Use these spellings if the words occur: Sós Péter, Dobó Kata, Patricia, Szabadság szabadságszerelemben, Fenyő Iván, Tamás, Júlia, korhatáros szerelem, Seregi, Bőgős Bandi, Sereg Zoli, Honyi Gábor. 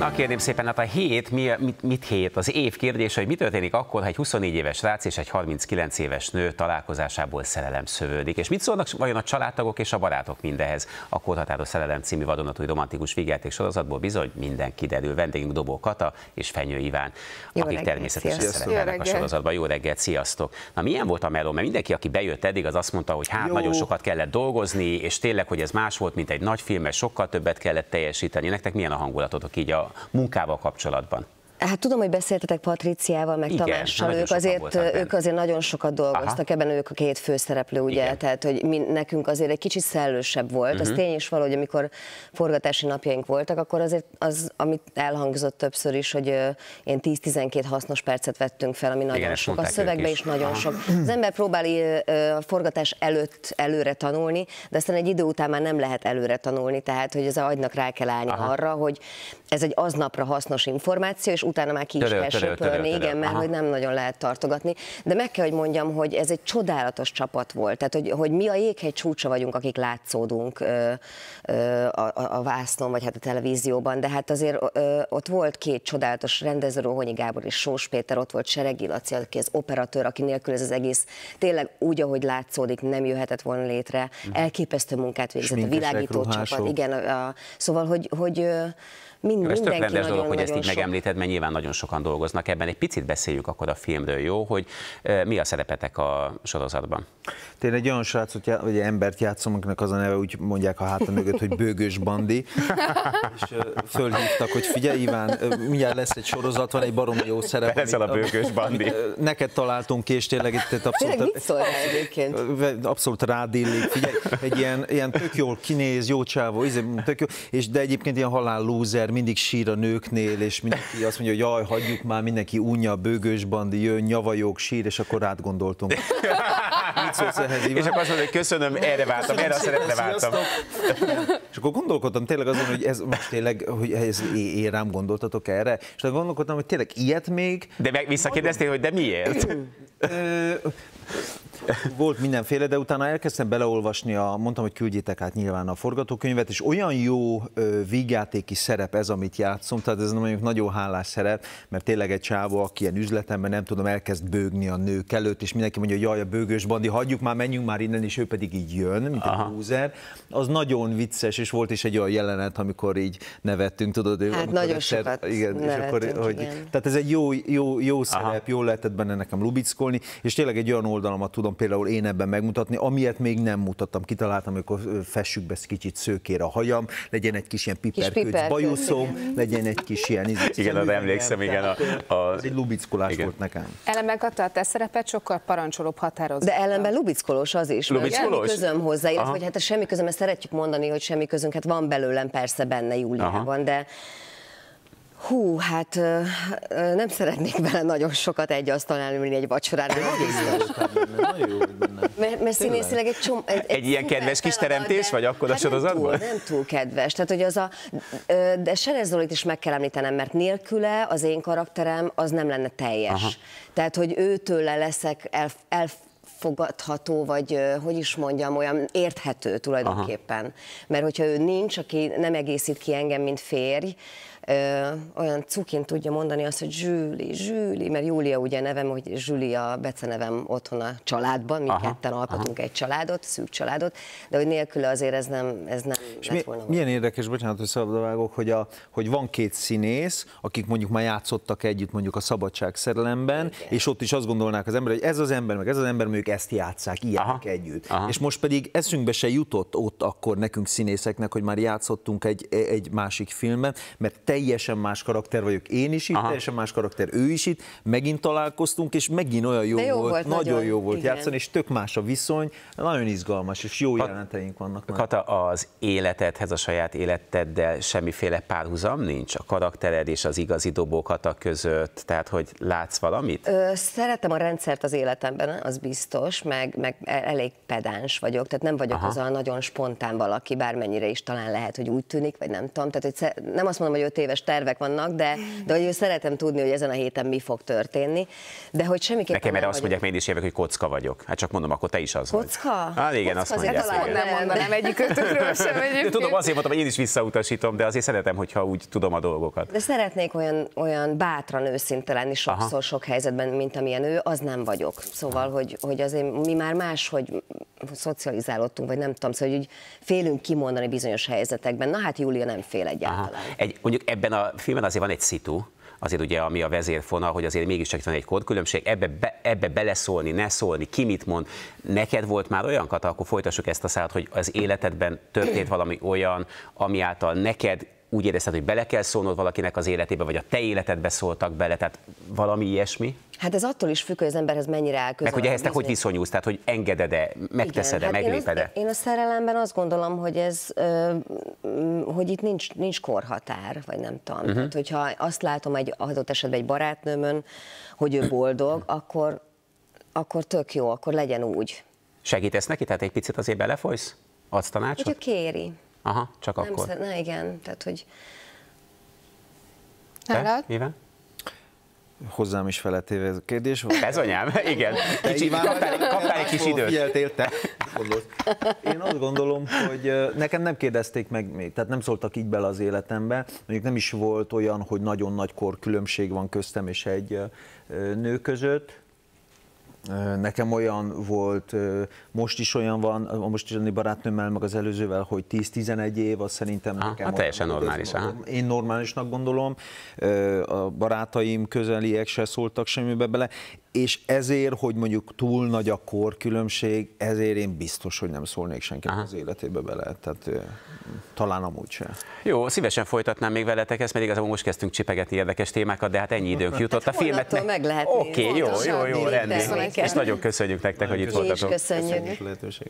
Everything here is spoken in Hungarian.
Na kérném szépen, hát a hét, mit hét? Az év kérdése, hogy mi történik akkor, ha egy 24 éves srác és egy 39 éves nő találkozásából szerelem szövődik. És mit szólnak vajon a családtagok és a barátok mindehez? A Korhatáros Szerelem című vadonatúj romantikus vígjáték sorozatból bizony minden kiderül. Vendégünk Dobó Kata és Fenyő Iván, jó akik reggel, természetesen szerepelnek a sorozatban. Jó reggel, sziasztok! Na milyen volt a meló? Mert mindenki, aki bejött eddig, az azt mondta, hogy hát jó, nagyon sokat kellett dolgozni, és tényleg, hogy ez más volt, mint egy nagy film, mert sokkal többet kellett teljesíteni. Nektek milyen a hangulatotok így a munkával kapcsolatban? Hát tudom, hogy beszéltetek Patriciával, meg igen, Tamással, ők azért nagyon sokat dolgoztak, aha, ebben ők a két főszereplő, ugye, igen, tehát hogy nekünk azért egy kicsit szellősebb volt, az tény is valahogy, amikor forgatási napjaink voltak, akkor azért az, amit elhangzott többször is, hogy én 10-12 hasznos percet vettünk fel, ami nagyon igen, sok, a szövegbe is nagyon sok. Az ember próbál a forgatás előtt előre tanulni, de aztán egy idő után már nem lehet előre tanulni, tehát hogy az agynak rá kell állni, aha, arra, hogy ez egy aznapra hasznos információ, és utána már ki is kell söpörni, igen, mert hogy nem nagyon lehet tartogatni. De meg kell, hogy mondjam, hogy ez egy csodálatos csapat volt. Tehát, hogy mi a jéghegy csúcsa vagyunk, akik látszódunk a vásznon, vagy hát a televízióban, de hát azért ott volt két csodálatos rendező, Honyi Gábor és Sós Péter, ott volt Seregi, aki az operatőr, aki nélkül ez az egész tényleg úgy, ahogy látszódik, nem jöhetett volna létre. Elképesztő munkát végzett a világító csapat. Igen, szóval, hogy mindenki nagyon, rendes dolog, hogy ezt így megemlíted, mert nyilván nagyon sokan dolgoznak ebben. Egy picit beszéljük akkor a filmről, jó, hogy mi a szerepetek a sorozatban? Tényleg egy olyan srácot, vagy embert játszom, akinek az a neve, úgy mondják a háta mögött, hogy Bőgős Bandi, és fölhívtak, hogy figyelj Iván, mindjárt lesz egy sorozat, van egy baromi jó szerep. Leszel a Bőgős Bandi. Neked találtunk ki, és tényleg itt abszolút rád illik, figyelj, egy ilyen tök jól kinéz, jó csávó, tök jó, és de egyébként ilyen halál lúzer, mindig sír a nőknél, és mindenki azt mondja, hogy jaj, hagyjuk már, mindenki unja, Bőgős Bandi jön, nyavajog, sír, és akkor rád gondoltunk. És akkor azt mondom, hogy köszönöm, erre váltam, erre a szerepre váltam. És akkor gondolkodtam tényleg azon, hogy ez most tényleg, hogy ez én rám gondoltatok erre, és akkor gondolkodtam, hogy tényleg ilyet még... De meg visszakérdeztél, hogy de miért? Volt mindenféle, de utána elkezdtem beleolvasni, mondtam, hogy küldjétek át nyilván a forgatókönyvet, és olyan jó vígjátéki szerep ez, amit játszom, tehát ez mondjuk nagyon hálás szerep, mert tényleg egy csávó, aki ilyen üzletemben, nem tudom, elkezd bőgni a nők előtt, és mindenki mondja, hogy jaj, a Bőgős Bandi, hagyjuk már, menjünk már innen, és ő pedig így jön, mint egy húzer. Az nagyon vicces, és volt is egy olyan jelenet, amikor így nevettünk, tudod? Hát nagyon sokat nevettünk. Tehát ez egy jó szerep, jól lehetett benne nekem lubickolni, és tényleg egy olyan oldalamat tudom például én ebben megmutatni, amilyet még nem mutattam, kitaláltam, amikor fessük be kicsit szőkére a hajam, legyen egy kis ilyen piperkőc bajuszom, legyen egy kis ilyen... Igen, arra emlékszem, igen. Ez egy lubickolás volt nekem. Ellenben Kata, a te szerepet sokkal parancsolóbb, határozott. De ellenben lubickolós az is. Lubickolós? Semmi közöm hozzá, illetve, hogy hát semmi közöm, ezt szeretjük mondani, hogy semmi közünk, hát van belőlem persze benne Júliában, de... Hú, hát nem szeretnék vele nagyon sokat egy asztalnál ülni egy vacsorán. Mert színészileg egy ilyen kedves kis teremtés, vagy akkor a sorozatból? Nem túl kedves. Tehát, hogy az a... De Sereg Zolit is meg kell említenem, mert nélküle az én karakterem az nem lenne teljes. Tehát, hogy őtőle leszek fogadható, vagy hogy is mondjam, olyan érthető tulajdonképpen. Aha. Mert hogyha ő nincs, aki nem egészít ki engem, mint férj, olyan cukin tudja mondani azt, hogy Júli, mert Júlia ugye a nevem, hogy Júlia a becenevem otthon a családban, mi ketten alkotunk egy családot, szűk családot, de hogy nélküle azért ez nem lett volna. Milyen érdekes, bocsánat, hogy szabadba vágok, hogy van két színész, akik mondjuk már játszottak együtt mondjuk a Szabadság szerelemben, igen, és ott is azt gondolnák az ember, hogy ez az ember, meg ez az ember, mondjuk ezt játsszák, ilyenek együtt. Aha. És most pedig eszünkbe se jutott ott akkor nekünk színészeknek, hogy már játszottunk egy másik filmben, mert teljesen más karakter vagyok én is itt, teljesen más karakter ő is itt, megint találkoztunk, és megint olyan jó volt, nagyon jó volt játszani, és tök más a viszony, nagyon izgalmas, és jó jeleneteink vannak. Kata, az életedhez, a saját életeddel semmiféle párhuzam nincs? A karaktered és az igazi Dobó Kata között, tehát hogy látsz valamit? Szeretem a rendszert az életemben, az biztos, meg elég pedáns vagyok, tehát nem vagyok az a nagyon spontán valaki, bármennyire is talán lehet, hogy úgy tűnik, vagy nem tudom, tehát hogy nem azt mondom, hogy 5 éves tervek vannak, de hogy szeretem tudni, hogy ezen a héten mi fog történni. De hogy semmiképpen. Nekem erre azt mondják, én is évek, hogy kocka vagyok. Hát csak mondom, akkor te is az vagy. Kocka? Hát igen, azt mondják. Nem mondanám egyikötökről sem. Tudom, azért mondtam, hogy én is visszautasítom, de azért szeretem, hogyha úgy tudom a dolgokat. De szeretnék olyan bátran őszinte lenni sokszor, sok helyzetben, mint amilyen ő, az nem vagyok. Szóval, hogy azért mi már máshogy szocializálódtunk, vagy nem tudom, szóval, hogy félünk kimondani bizonyos helyzetekben. Na hát Júlia nem fél egyáltalán. Mondjuk ebben a filmben azért van egy szitu, azért ugye, ami a vezérfonal, hogy azért mégiscsak van egy kódkülönbség, ebbe beleszólni, ne szólni, ki mit mond. Neked volt már olyan, Kata, akkor folytassuk ezt a szállat, hogy az életedben történt valami olyan, ami által neked úgy érezted, hogy bele kell szólnod valakinek az életébe, vagy a te életedbe szóltak bele, tehát valami ilyesmi? Hát ez attól is függ, hogy az emberhez mennyire áll közel. Meg hogy ehhez te hogy viszonyulsz, tehát hogy engeded-e, megteszed-e, hát megléped-e? Én a szerelemben azt gondolom, hogy ez, hogy itt nincs korhatár, vagy nem tudom. Tehát, hogyha azt látom egy adott esetben egy barátnőmön, hogy ő boldog, akkor tök jó, akkor legyen úgy. Segítesz neki? Tehát egy picit azért belefolysz? Adsz tanácsot? Hogyha kéri. Aha, csak nem akkor. Na igen, tehát hogy... Te, mivel? Hozzám is feletéve ez a kérdés. Ez anyám, igen. Kaptál egy kis időt. Én azt gondolom, hogy nekem nem kérdezték meg még, tehát nem szóltak így bele az életembe. Mondjuk nem is volt olyan, hogy nagyon nagy korkülönbség van köztem és egy nő között. Nekem olyan volt, most is olyan van, most is a barátnőmmel, meg az előzővel, hogy 10-11 év, az szerintem nekem hát teljesen normális. Én normálisnak gondolom, a barátaim közeliek se szóltak semmibe bele, és ezért, hogy mondjuk túl nagy a korkülönbség, ezért én biztos, hogy nem szólnék senkinek az életébe bele, tehát talán amúgy sem. Jó, szívesen folytatnám még veletek ezt, mert igazából most kezdtünk csipegetni érdekes témákat, de hát ennyi időnk jutott a filmet. Oké, jó, rendben. És nagyon köszönjük nektek, hogy itt voltatok. Köszönjük.